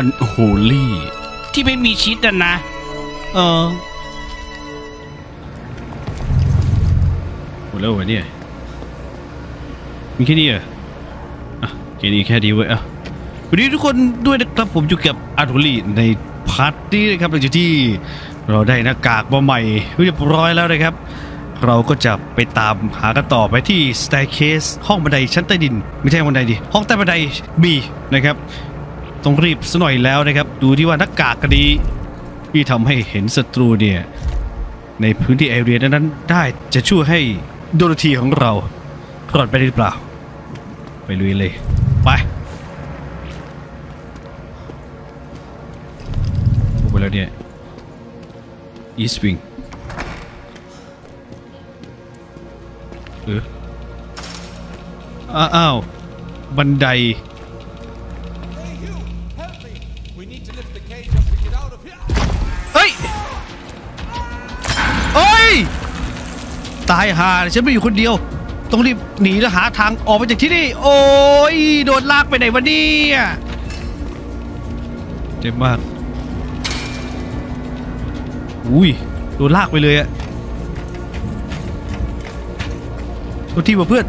Unholy ที่ไม่มีชิดอ่ะนะหมดแล้ววะเนี่ยมีแค่นี้เหรอแค่นี้แค่ดีเว้ยวันนี้ทุกคนด้วยนะครับผมอยู่กับ Unholy ในพาร์ทนี้นะครับหลังจากที่เราได้หน้ากากมาใหม่เรียบร้อยแล้วนะครับเราก็จะไปตามหากันต่อไปที่ staircase ห้องบันไดชั้นใต้ดินไม่ใช่บันไดดิห้องใต้บันได B นะครับต้องรีบซะหน่อยแล้วนะครับดูที่ว่าหน้ากากกระดีที่ทำให้เห็นศัตรูเนี่ยในพื้นที่แอเรียนั้นได้จะช่วยให้โดโรธีของเรารอดไปหรือเปล่าไปลุยเลยไปไปแล้วเนี่ยอีสวิงอ้าวบันไดเฮ้ยเฮ้ยตายห่าฉันไม่อยู่คนเดียวต้องรีบหนีแล้วหาทางออกไปจากที่นี่โอ้ยโดนลากไปไหนวันนี้เจ็บมากอุ้ยโดนลากไปเลยอะตัวที่ว่าเพื่อน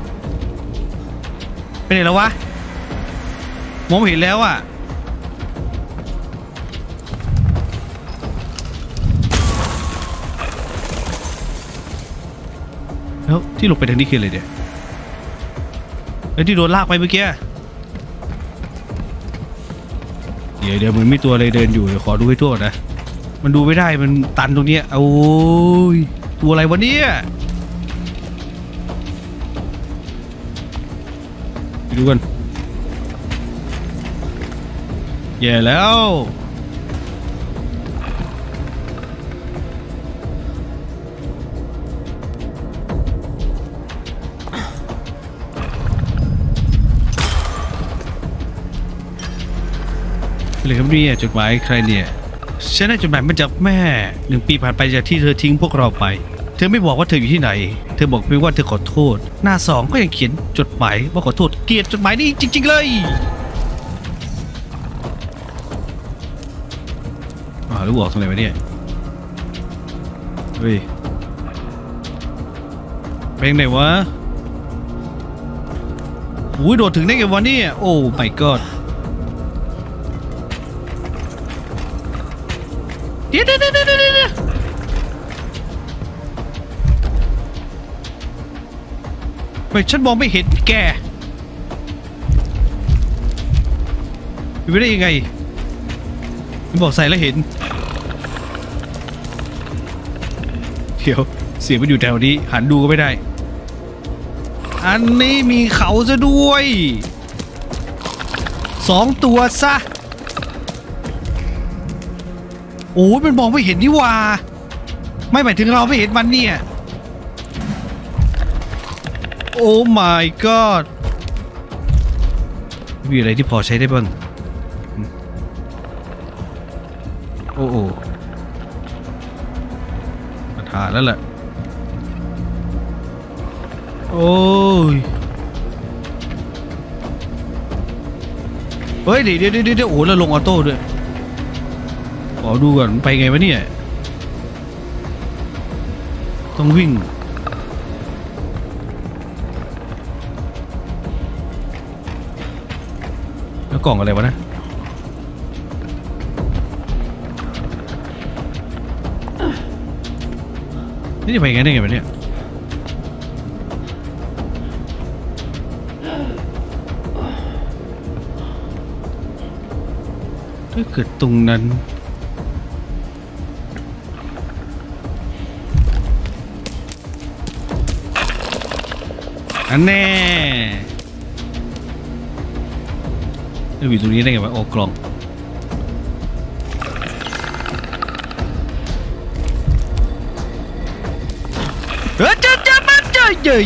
ไปไหนแล้ววะมองเห็นแล้วอ่ะแล้วที่ลงไปทางนี้คืออะไรเดี๋ยวแล้วที่โดนลากไปเมื่อกี้เดี๋ยวเหมือนมีตัวอะไรเดินอยู่เดี๋ยวขอดูให้ทั่วนะมันดูไม่ได้มันตันตรงนี้โอ้ยตัวอะไรวะเนี่ยดูกันแย่แล้วอะไรครับเนี่ยจดหมายใครเนี่ยฉันได้จดหมายมาจากแม่1 ปีผ่านไปจากที่เธอทิ้งพวกเราไปเธอไม่บอกว่าเธออยู่ที่ไหนเธอบอกเพียงว่าเธอขอโทษหน้า2ก็ยังเขียนจดหมายว่าขอโทษเกลียดจดหมายนี้จริงๆเลยรู้บอกทำไมวะเนี่ยเฮ้ยเป็นไหนวะอุ้ยโดดถึงได้ไงวะเนี่ยโอ้ my god เดี๋ยวไม่ฉันมองไม่เห็นแกไม่ได้ยังไงมันบอกใส่แล้วเห็นเดี๋ยวเสียงมันอยู่แถวนี้หันดูก็ไม่ได้อันนี้มีเขาซะด้วย2 ตัวซะโอ้ยมันมองไม่เห็นนี่ว่าไม่หมายถึงเราไม่เห็นมันเนี่ยโอ้ my god มีอะไรที่พอใช้ได้บ้างโอ้โหปัญหาแล้วแหละโอ้ยเฮ้ยเดี๋ยวโอ้แล้วลงออโต้ด้วยขอดูก่อนไปไงวะเนี่ยต้องวิ่งกล่องอะไรวะนะนี่จะไปยังไงได้ไงแบบนี้ถ้าเกิดตรงนั้นอันแน่อยู่ตรงนี้ได้ไงวะโอ้กล่องเจอ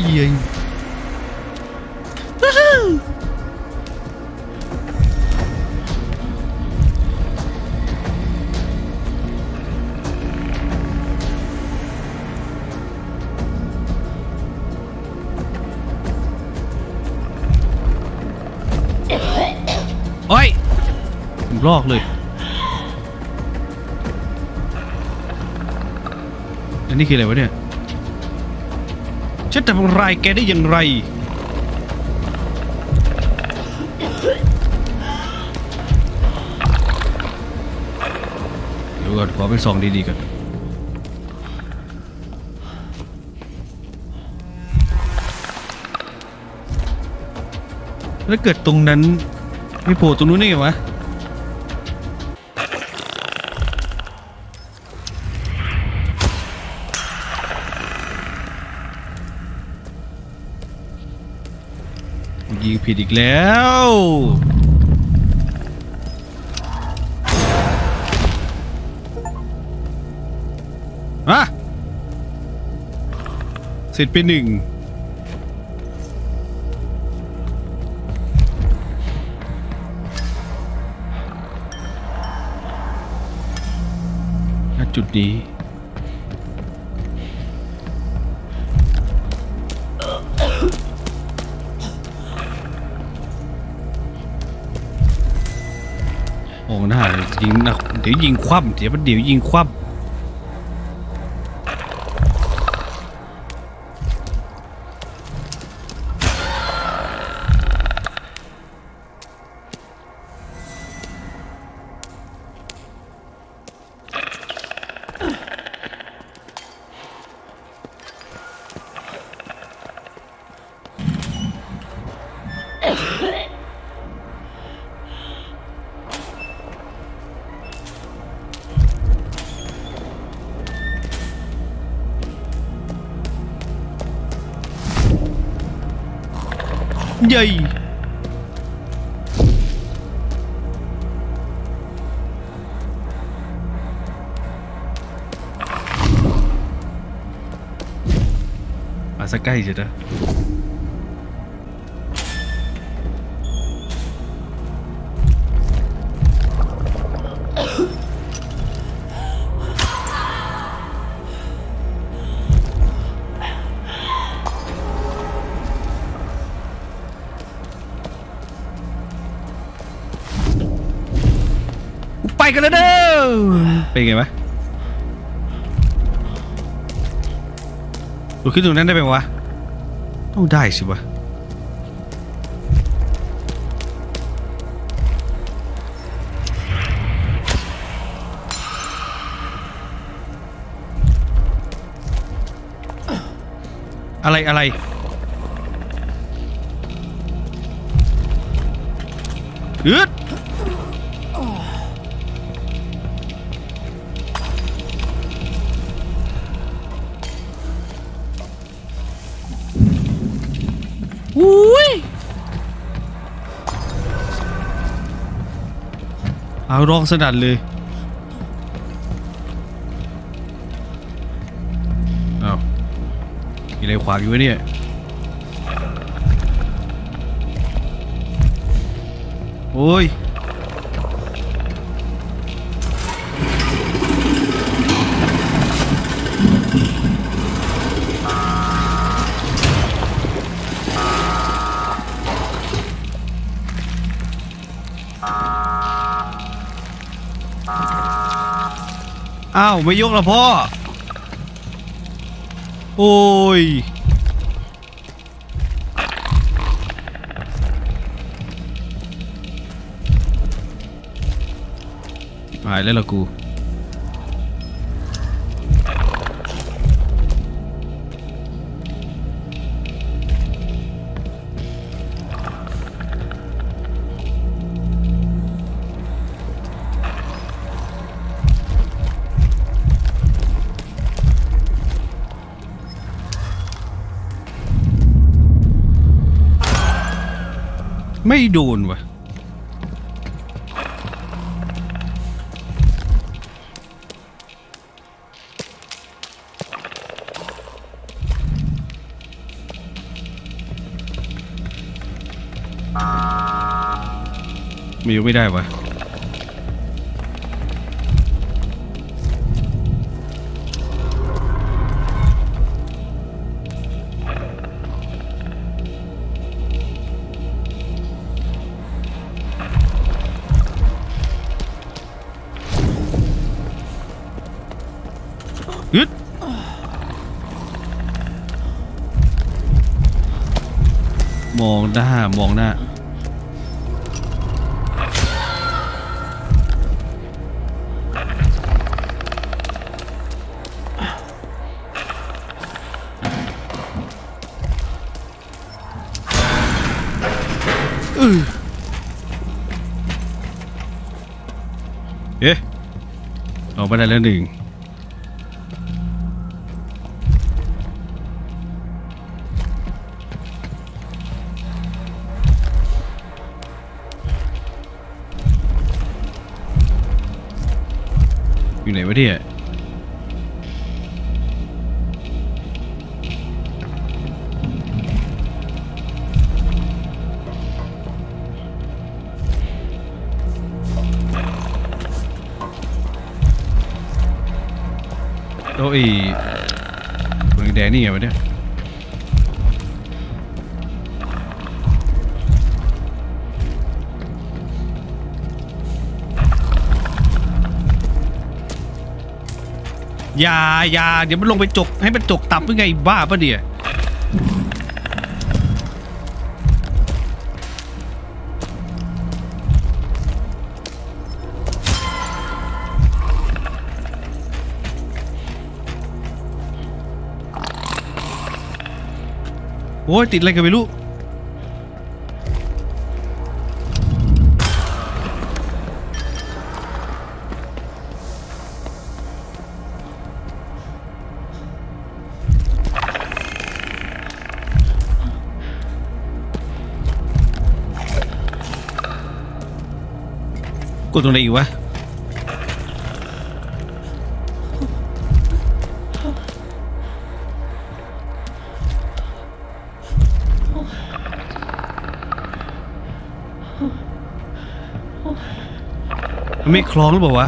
เฮ้ยถูกลอกเลยอันนี้คืออะไรวะเนี่ยฉันทำร้ายแกได้อย่างไรเดี๋ยวก่อนขอไปส่องดีๆก่อนแล้วเกิดตรงนั้นไม่โผล่ตรงนู้นได้ไงวะยิงผิดอีกแล้วอะเสร็จไปหนึ่งจุดนี้โอ้น่ายิงนะเดี๋ยวยิงคว่ำเดี๋ยวยิงคว่ำเย้ยมาสักใกล้จะได้ไปกันแล้วเด้อเป็นไงวะหลุดขึ้นตรงนั้นได้ไหมวะต้องได้สิวะอะไรอืดเอาร้องสนั่นเลยเอามีอะไรขวางอยู่วะเนี่ยโอ้ยอ้าวไม่ยกละพ่อโอ้ยหายแล้วล่ะกูไม่โดนวะมีไม่ได้วะ มองหน้ามองหน้าเอ๊ะออกไปได้แล้วหนึ่งอยู่ไหนวะเนี่ยโอ้ยเมืองแดงนี่ไงวะเนี่ยอย่าเดี๋ยวมันลงไปจกให้มันจกตับยังไงบ้าป่ะเนี่ยโอ้ยติดอะไรกันไม่รู้กดตรงไหนอยู่วะไม่คล้องหรือเปล่าวะ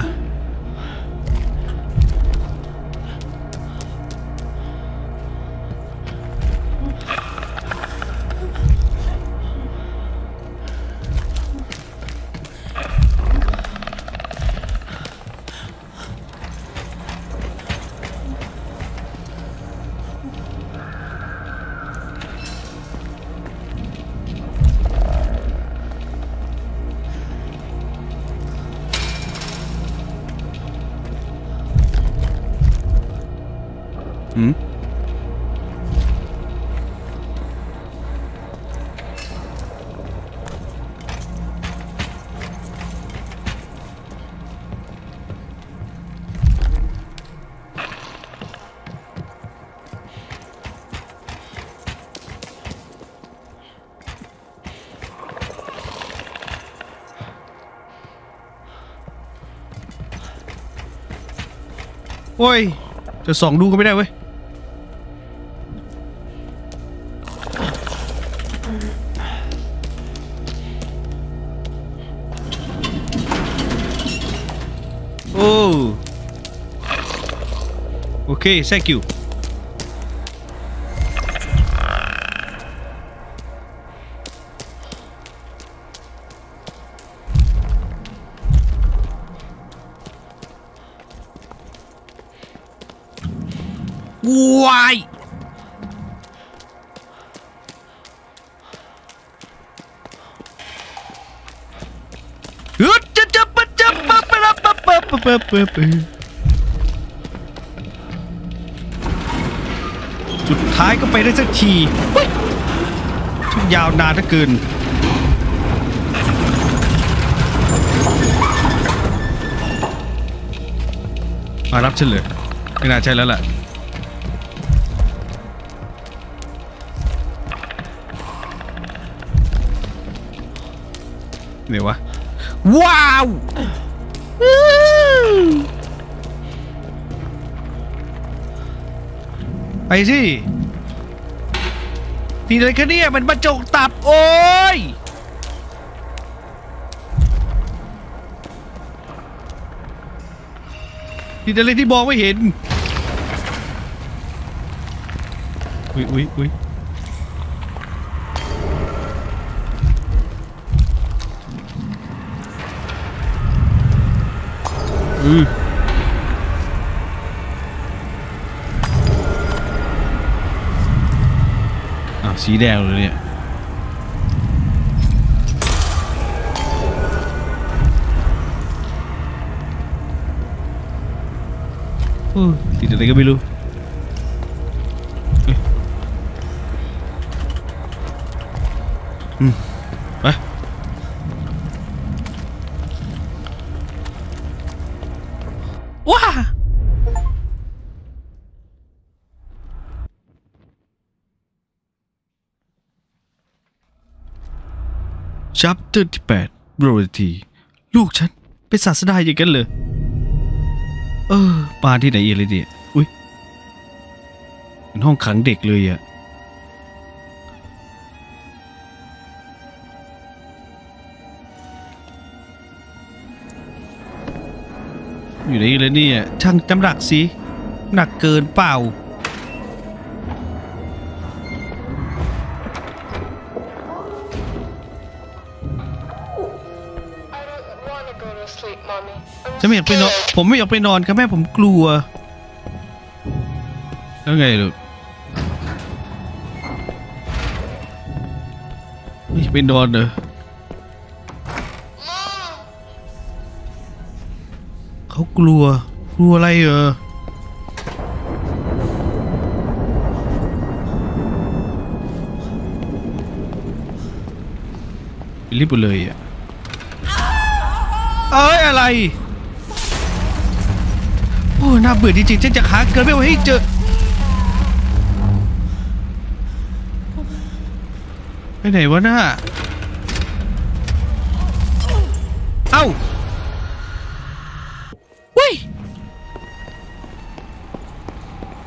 โอ้ยจะส่องดูก็ไม่ได้เว้ยโอ้โอเค thank youว้ายสุดท้ายก็ไปได้สักทีทุกยาวนานเหลือเกินมารับฉันเลยไม่น่าใช่แล้วล่ะเดี๋ยววะว้าวไปสิตีเลยคะเนี่ยมันมาจกตับโอ้ยตีอะไรที่มองไม่เห็นอุ๊ยสีแดงเลยเนี่ย ติดอะไรก็ไม่รู้ไปว้าชัปเตอร์ที่8โรเทีลูกฉันเป็นศาสดาอย่างกันเลยปลาที่ไหนเอเลยเดียอุ้ยเป็นห้องขังเด็กเลยอะอยู่ไหนเลยเนี่ยช่างจำหลักสิหนักเกินเปล่าจะไม่อยากไปนอนผมไม่อยากไปนอนครับแม่ผมกลัวแล้วไงลูกไม่อยากไปนอนเลยเขากลัวอะไรเหรอรีบไปเลยอ่ะเอ้ยอะไรโอ้น่าเบื่อจริงๆฉันจะหาเกินไม่ไหวให้เจอไปไหนวะน่าเอ้าวิ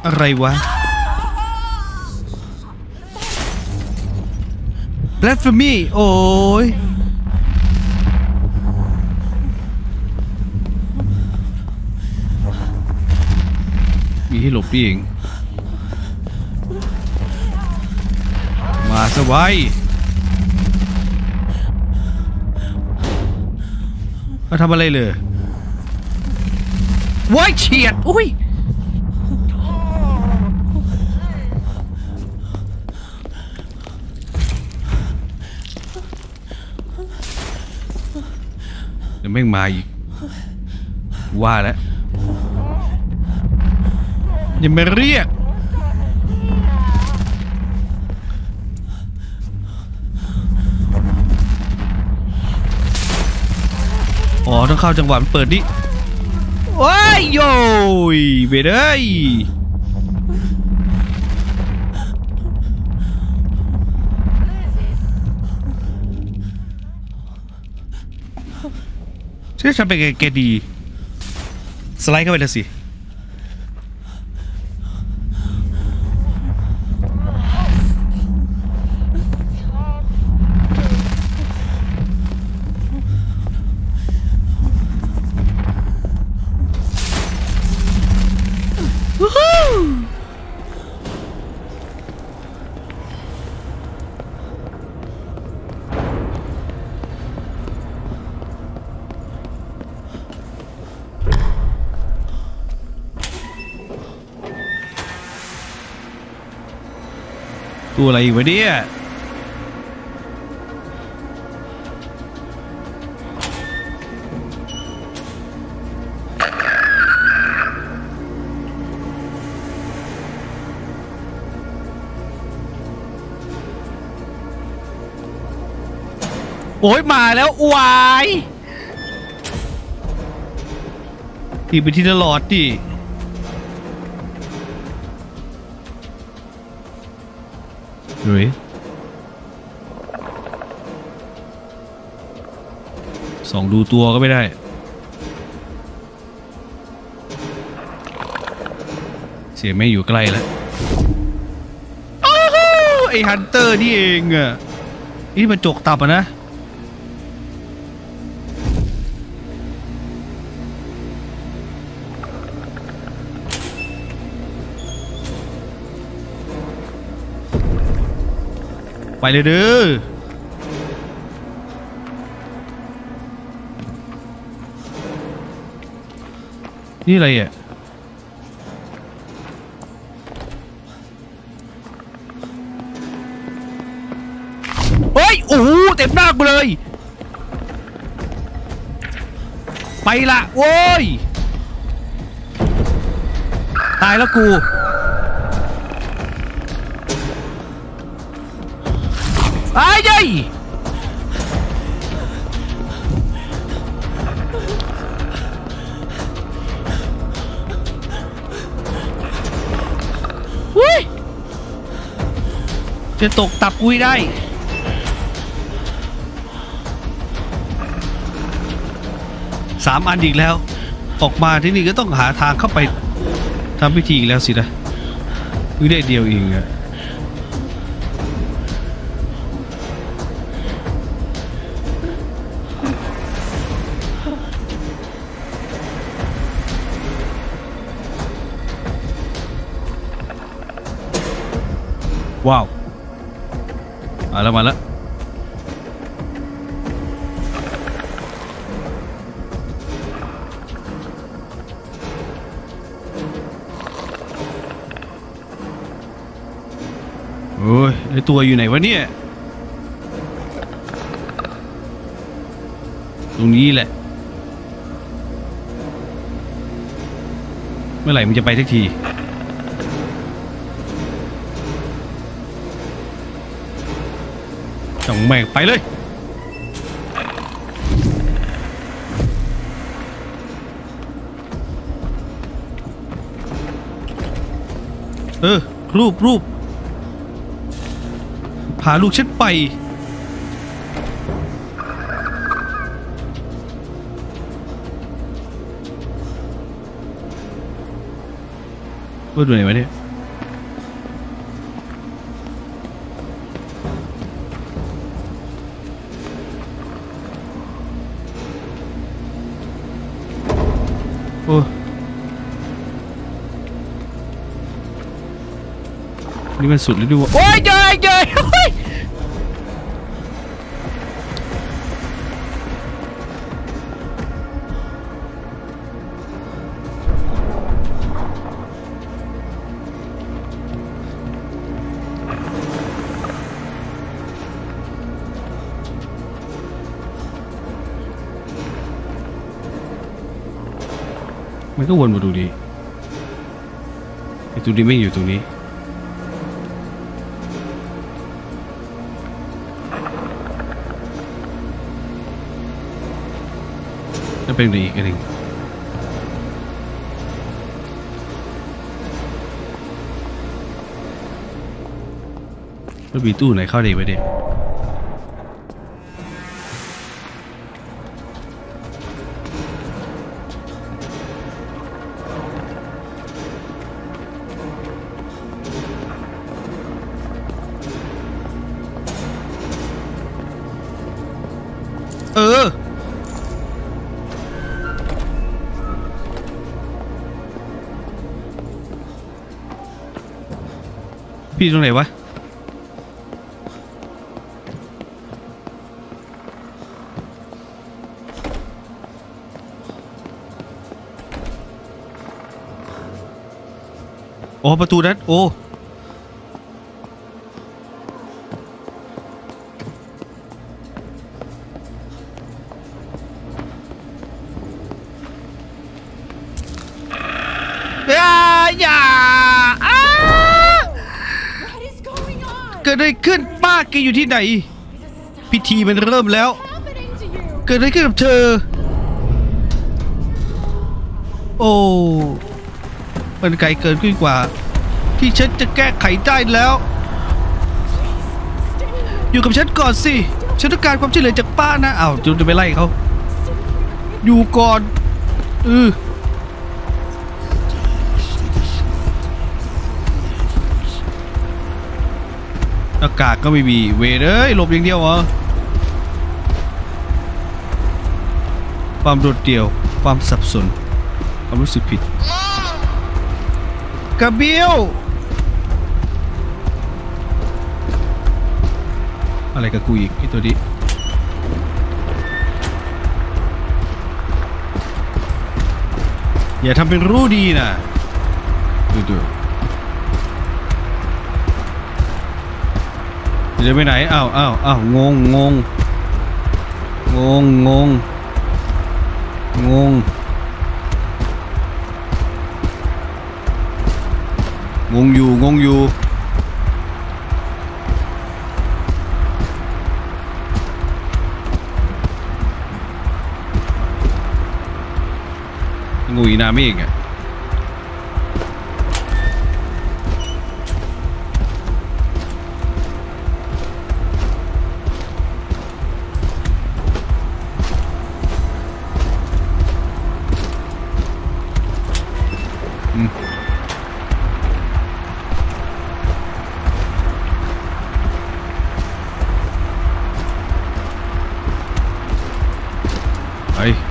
อะไรวะแบล็คแฟมิลี่โอ้ยมีให้หลบพี่เองมาสบายมาทำอะไรเลยว้ายเฉียดอุ้ยเดี๋ยวแม่งมาอีกว่าแล้วอย่ามาเรียกอ๋อต้องเข้าจังหวะมันเปิดดิโอ้ยโย่ไปเลยเชื่อฉันเป็นแกดีสไลด์เข้าไปเลยสิตัวอะไรอยู่วะเนี่ยโอ้ยมาแล้ววายตีไปที่ตลอดดิหรือส่องดูตัวก็ไม่ได้เสียไม่อยู่ใกล้แล้วไอ้ฮันเตอร์นี่เองอ่ะนี่มันจกตับอ่ะนะไปเลยเด้อนี่อะไรอ่ะเฮ้ยโอ้โหเต็มหน้ากูเลยไปละโว้ย ตายแล้วกูไอ้ยัยจะตกตับกุ้ยได้สามอันอีกแล้วออกมาที่นี่ก็ต้องหาทางเข้าไปทำพิธีอีกแล้วสินะวิได้เดียวเองอะว้าวมาแล้วมาแล้วโอ้ยไอตัวอยู่ไหนวะเนี่ยตรงนี้แหละเมื่อไหร่มึงจะไปสักทีจังแม่งไปเลยรูปพาลูกฉันไปว่าดูไหนวะเนี่ยโอ้นี่มันสุดเลยด้วยโอ้ยเย้มันก็วนมาดูดิไอ้ตัวนี้ไม่อยู่ตรงนี้แล้วเป็นอะไรอีกอันหนึ่งแล้วมีตู้ไหนเข้าได้ไหมเนี่ยพี่ตรงไหนวะโอ้ประตูนั้นโอ้เกิดอะไรขึ้นป้าแกอยู่ที่ไหนพิธีมันเริ่มแล้วเกิดอะไรขึ้นกับเธอโอ้มันไกลเกินขึ้นกว่าที่ฉันจะแก้ไขได้แล้วอยู่กับฉันก่อนสิฉันต้องการความช่วยเหลือจากป้านะอ้าวจะไปไล่เขาอยู่ก่อนอากาศก็ไม่มีเวรเอ้ยหลบอย่างเดียวเหรอความโดดเดี่ยวความสับสนความรู้สึกผิดกระเบี้ยวอะไรกับกูอีกไอ้ตัวนี้อย่าทำเป็นรู้ดีนะดูเดี๋ยวไปไหนอ้าวงง งงอยู่งงอยู่งูอีนามิอีกอะ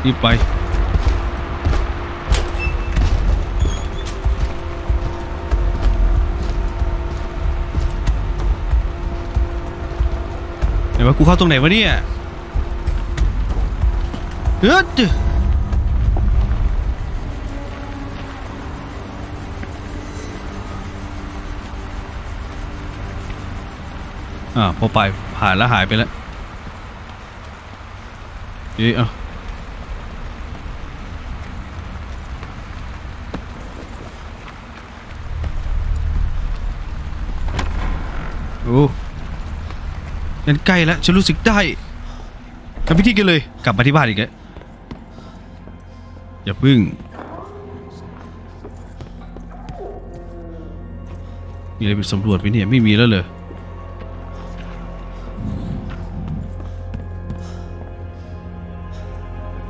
ไปรีบไปไหนวะกูเข้าตรงไหนวะเนี่ยเฮ้ยพอไปผ่านแล้วหายไปแล้วเฮ้ยโอ้นั่นใกล้แล้วฉันรู้สึกได้ทำพิธีกันเลยกลับมาที่บ้านอีกแล้วอย่าพึ่งมีอะไรไปสำรวจไปเนี่ยไม่มีแล้วเลย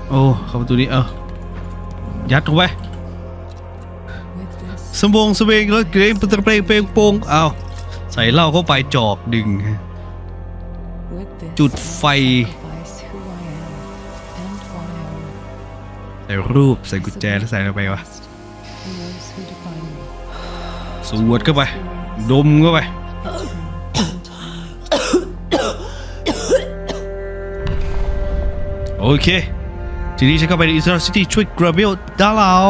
โอ้เข้าประตูนี้ยัดเข้าไปสมบงสเวงแล้วเกรมประตูเปลงเปลงโป่งเอาใส่เหล้าเข้าไปจอบดึงจุดไฟใส่รูปใส่กุญแจแล้วใส่อะไรไปวะสวดเข้าไปดมเข้าไปโอเคทีนี้ฉันเข้าไปในอินเตอร์ซิตี้ช่วยกระเบลดาลาว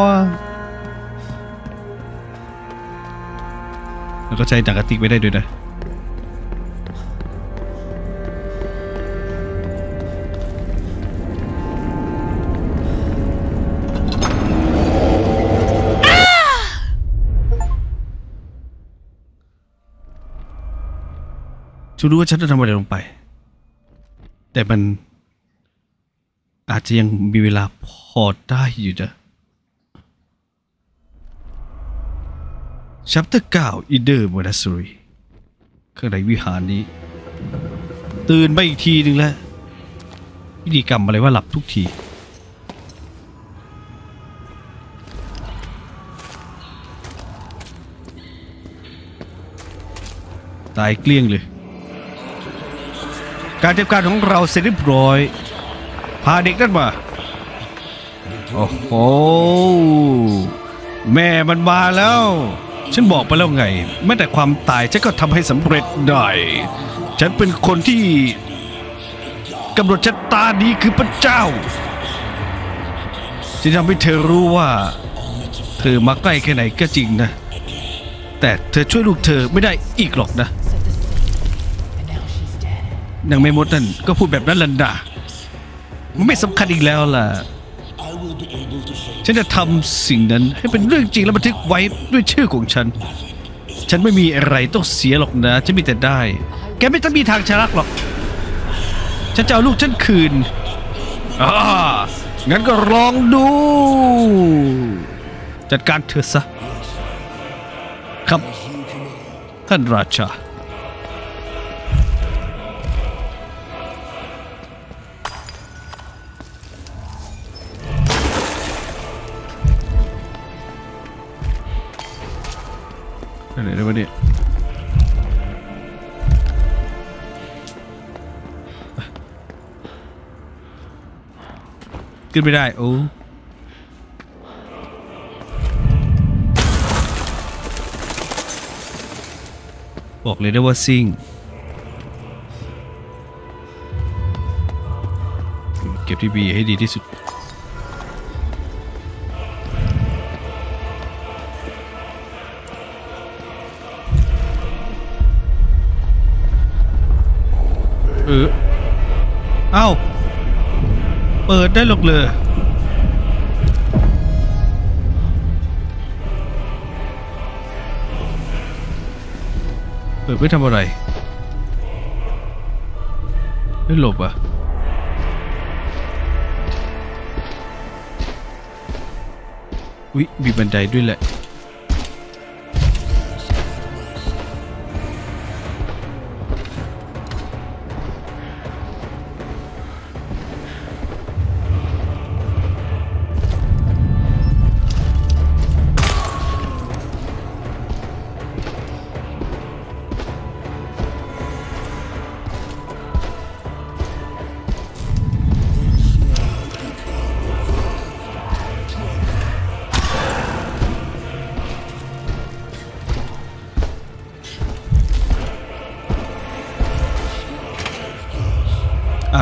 แล้วก็ใช้หนังกระติกไม่ได้ด้วยนะฉันรู้ว่าฉันจะทำอะไรลงไปแต่มันอาจจะยังมีเวลาพอได้อยู่นะ Chapter 9 Inner Monastery ข้างในวิหารนี้ตื่นไปอีกทีหนึ่งแล้วพิธีกรรมอะไรว่าหลับทุกทีตายเกลี้ยงเลยการจัดการของเราเสร็จเรียบร้อยพาเด็กนั่นมาโอ้โหแม่มันมาแล้วฉันบอกไปแล้วไงแม้แต่ความตายฉันก็ทำให้สำเร็จได้ฉันเป็นคนที่กำหนดชะตานี้คือพระเจ้าฉันทำให้เธอรู้ว่าเธอมาใกล้แค่ไหนก็จริงนะแต่เธอช่วยลูกเธอไม่ได้อีกหรอกนะนางแม่มดนั่นก็พูดแบบนั้นลันดามันไม่สำคัญอีกแล้วล่ะฉันจะทำสิ่งนั้นให้เป็นเรื่องจริงและบันทึกไว้ด้วยชื่อของฉันฉันไม่มีอะไรต้องเสียหรอกนะฉันมีแต่ได้แกไม่ต้องมีทางชนะหรอกฉันจะเอาลูกฉันคืนงั้นก็ลองดูจัดการเธอซะครับท่านราชาอะไรได้วะเนี่ยขึ้นไม่ได้โอ้บอกเลยนะว่าซิ่งเก็บที่บีให้ดีที่สุดเอ้าเปิดได้หรอกเลย ไว้ทำอะไรไม่หลบอ่ะอุ๊ยมีบันไดด้วยแหละ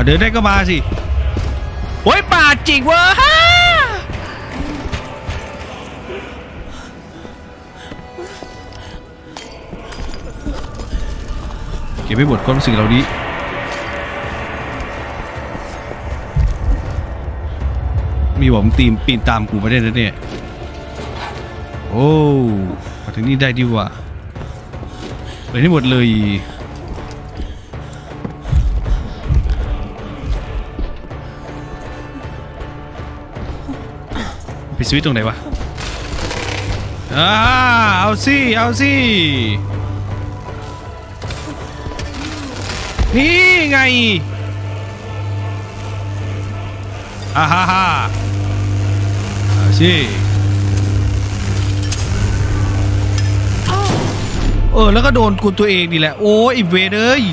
เดินได้ก็มาสิโอ้ยป่าจิกเว้ยเก็บไม่หมดความรู้สึกเหล่านี้มีบอกตีมปีนตามกูมาได้แล้วเนี่ยโอ้มาถึงนี่ได้ดีว่ะไปให้หมดเลยสวิตตรงไหนวะเอาสิเอาสินี่ไงอ่าฮ่าฮ่าเอาสิแล้วก็โดนกูตัวเองนี่แหละโอ้ยเวรเอ้ย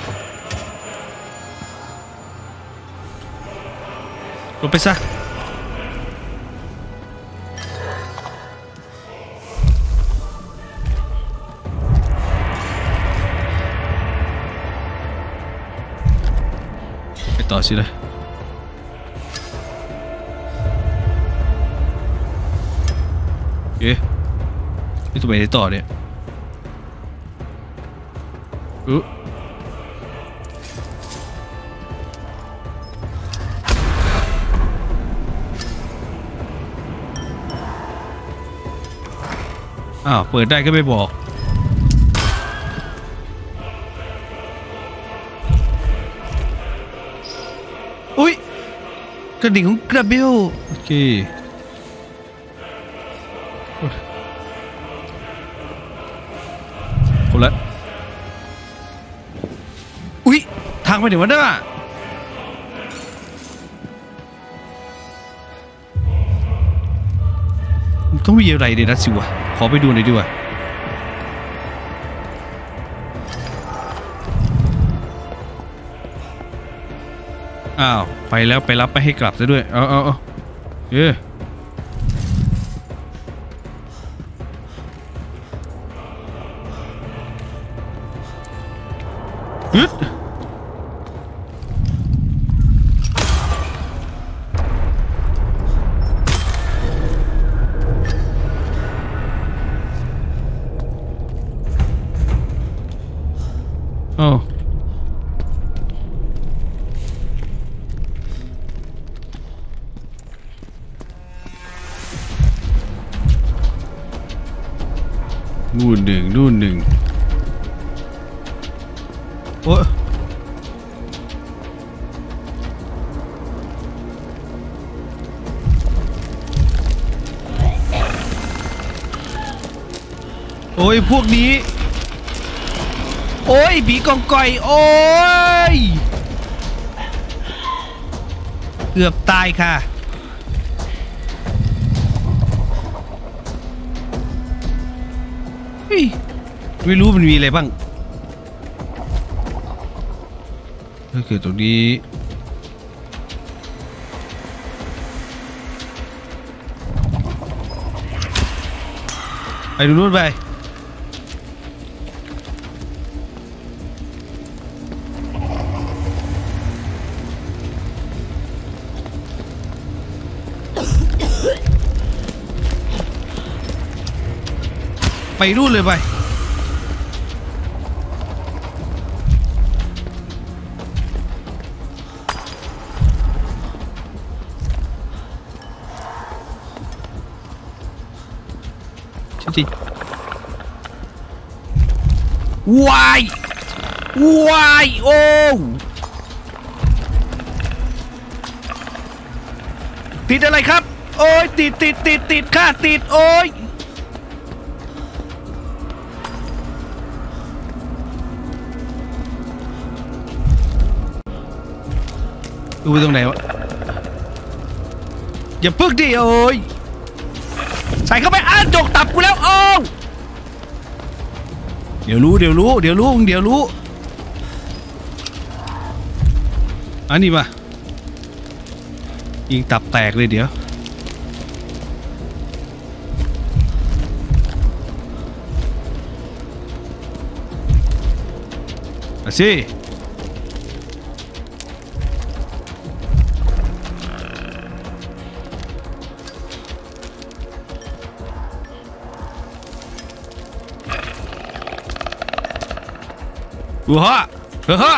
ลงไปซะต่อสิเลยเอ๊ะนี่ทำไมได้ต่อเนี่ยอ้าวเปิดได้ก็ไม่บอกกระดิ่งของกระเบลโอเคคนละอุ๊ยทางไปไหนวะเนี่ยต้องมีอะไรดีนะสิวะขอไปดูหน่อยดีกว่าอ้าวไปแล้วไปรับไปให้กลับซะด้วยเอาเย้ยึดอ้าวนู่นหนึ่งโอ้โอ้ยพวกนี้โอ้ยบีกองก่อยโอ้ยเกือบตายค่ะไม่รู้มันมีอะไรบ้างก็คือตรงนี้ไปดูนู่นไปนู่นเลยไปวาย ว้ายโอ้ติดอะไรครับโอ้ยติดข้าติดโอ้ยดูตรงไหนวะอย่าพึ่งดิโอ้ยใส่เข้าไปอ้าจกตับกูแล้วโอ้เดี๋ยวรู้อันนี้มายิงตับแตกเลยเดี๋ยวมาสิหัวฮะหัวฮะ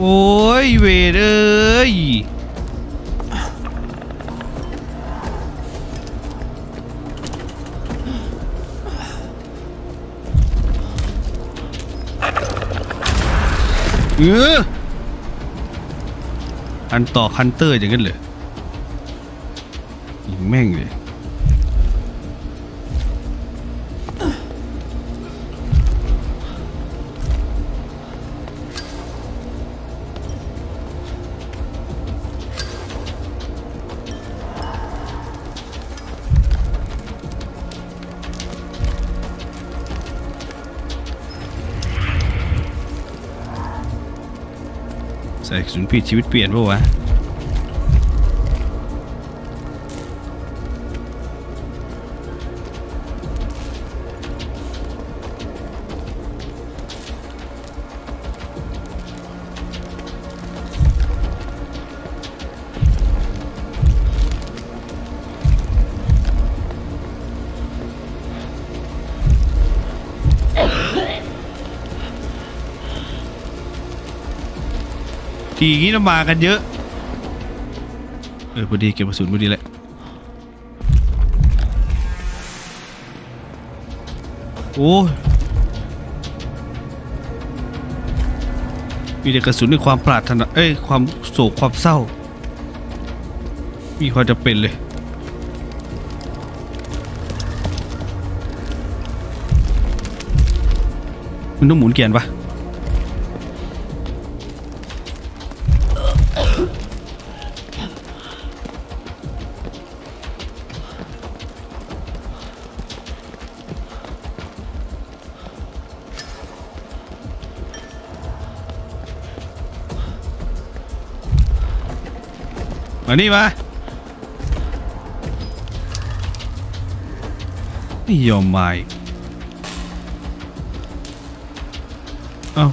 โอ้ยเวรเอ้ยอันต่อคันเตอร์อย่างนั้นเลยยิงแม่งเลยใส่กระสุนผิดชีวิตเปลี่ยนป่ะวะทีนี้เรามากันเยอะพอดีเก็บกระสุนพอดีแหละโอ้มีแต่กระสุนในความปรารถนาความโศกความเศร้ามีความจำเป็นเลยมันต้องหมุนเกียร์ปะมานี่มาไม่ยอมมาเอ้า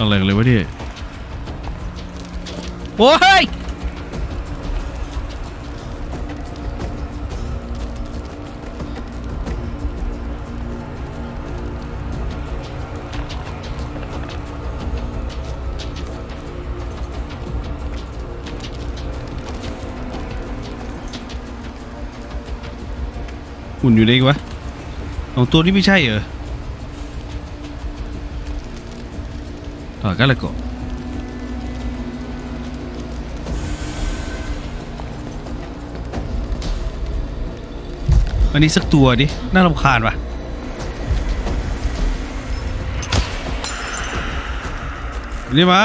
อะไรเลยวะที่โอ้ยหุ่นอยู่ได้อีกวะของตัวนี้ไม่ใช่เหรอกันเลยก็ อันนี้สักตัวดิน่ารำคาญว่ะนี่มา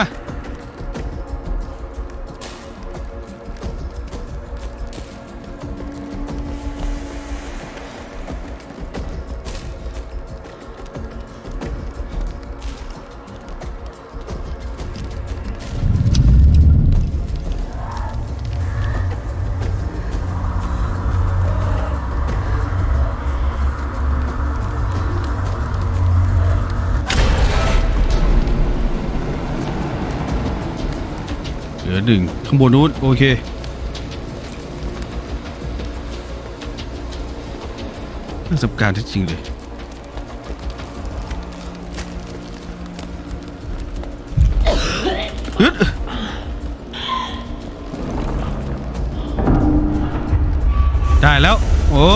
หนึ่งข้างบนนู้นโอเคน่าสับการที่จริงเลยได้แล้วโอ้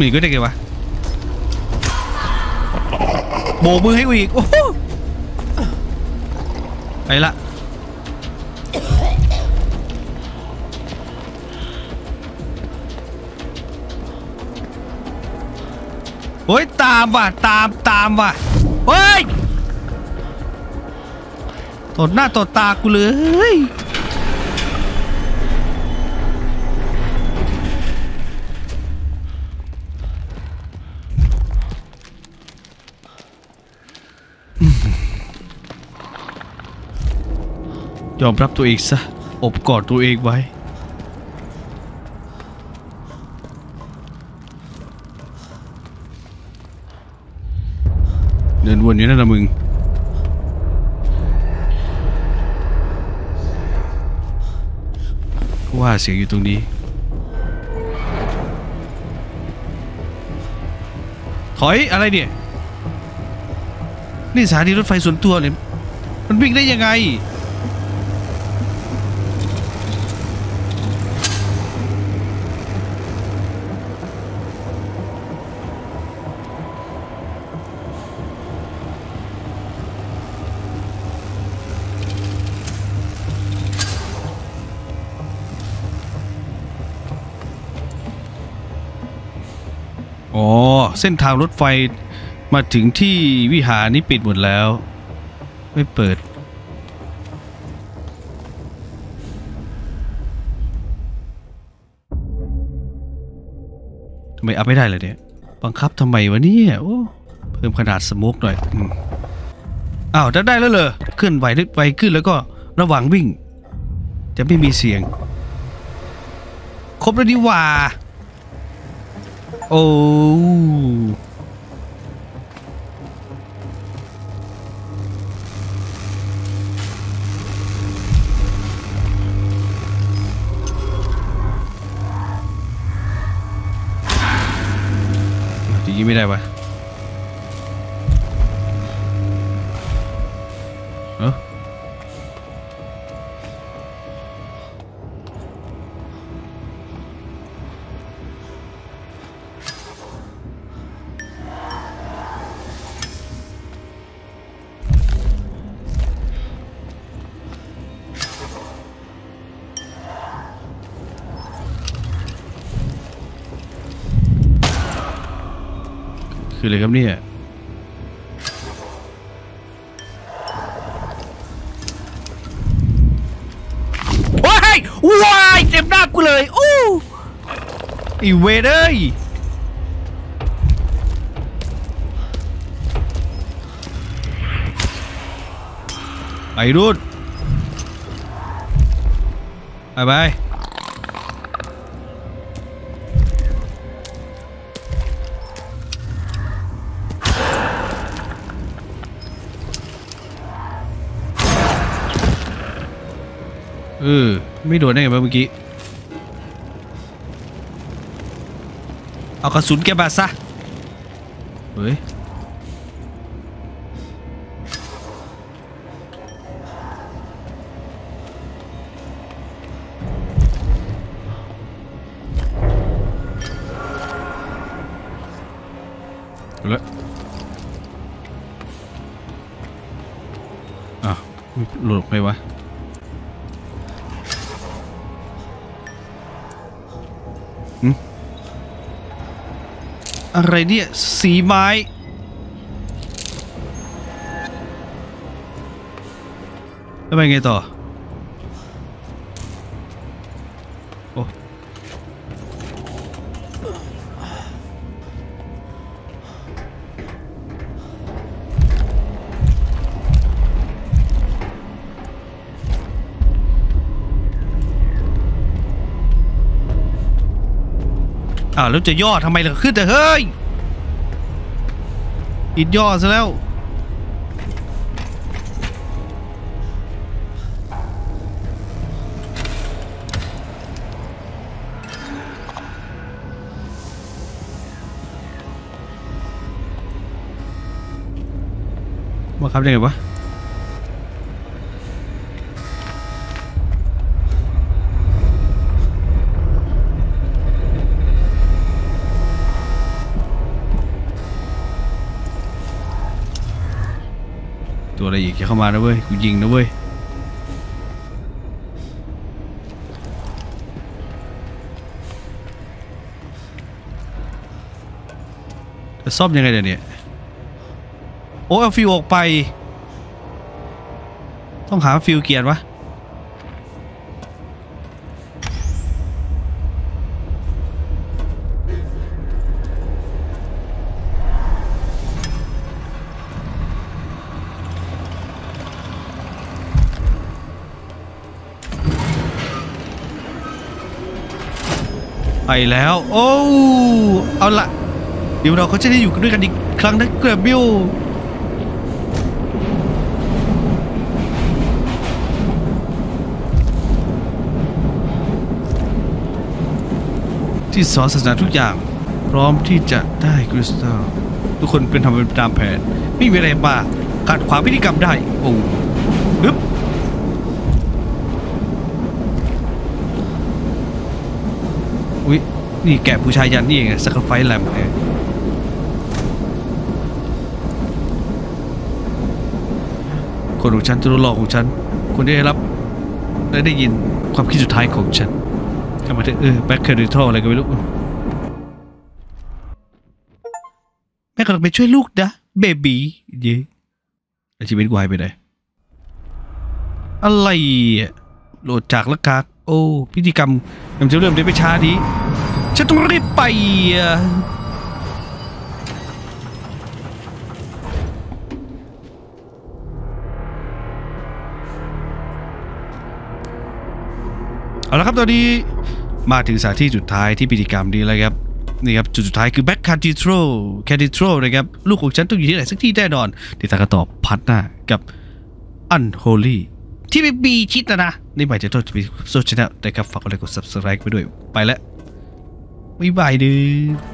มีก็ได้ไงวะโบมือให้อีกโอ้ไปละโอ้ยตามว่ะตามว่ะโอ้ยตดหน้าตดตากูเลยยอมรับตัวเองซะอบกอดตัวเองไว้เดินวนอยู่นั่นนะมึงว่าเสียงอยู่ตรงนี้ถอยอะไรเนี่ยนี่สถานีรถไฟส่วนตัวเนี่ยมันวิ่งได้ยังไงเส้นทางรถไฟมาถึงที่วิหารนี้ปิดหมดแล้วไม่เปิดทำไมอัพไม่ได้เลยเนี่ยบังคับทำไมวะเนี่ยโอ้เพิ่มขนาดสโมกหน่อยอ้าวได้แล้วเหรอเคลื่อนไหวไวขึ้นแล้วก็ระหว่างวิ่งจะไม่มีเสียงครบแล้วดีว่าโอ้ไม่ได้ปะคืออะไรครับเนี่ยว้ายว้ายเต็มหน้ากูเลยอู้อีเวดเอ้ยไปรุ่นไปไม่โดนได้ไงเมื่อกี้เอากระสุนแกบาซะเฮ้ย ไปแล้วอ้าวหลุดไปวะอะไรเนี่ยสีไม้แล้วไปไงต่อโอ้แล้วจะย่อทำไมล่ะขึ้นแต่เฮ้ยอิดย่อซะแล้วว่าครับได้ไงวะอะไรอีกเข้ามานะเว้ยกูยิงนะเว้ยจะซ่อมยังไงเดี๋ยวนี้โอ้เอาฟิวออกไปต้องหาฟิวเกียร์วะไปแล้วโอ้เอาละเดี๋ยวเราก็จะได้อยู่ด้วยกันอีกครั้งนะเกรบิลที่สอนศาสนาทุกอย่างพร้อมที่จะได้คริสตัลทุกคนเป็นทำเป็นตามแผนไม่มีอะไรบ้าขัดขวางพิธีกรรมได้โอ้ลึบอุ๊ยนี่แกะบูชายันนี่เองสักไฟแลมเนี่ยคนของฉันจะรู้หลอกของฉันคนได้รับและได้ยินความคิดสุดท้ายของฉันทำไมถึงแบ็คเคอร์ดิทัลอะไรก็ไม่รู้แม่กำลังไปช่วยลูกนะเบบี้เย่อาชีพกูหายไปไหนอะไรโหลดจากละกากโอ้พิธีกรรมมันจะเริ่มได้ไม่ช้าดีฉันต้องรีบไปเอาละครับตอนนี้มาถึงสถานที่จุดท้ายที่พิธีกรรมดีแล้วครับนี่ครับจุดสุดท้ายคือแบ็คคาทิโตรนะครับลูกของฉันต้องอยู่ที่ไหนสักที่แน่นอนติดตามกันต่อพัดหน้ากับ Unholyที่ไม่มีชิดนะนี่หมายถึงโทษจะมีโซเชียลนะครับฝากกดไลค์กด subscribe ไปด้วยไปแล้วบ๊ายบายเด้อ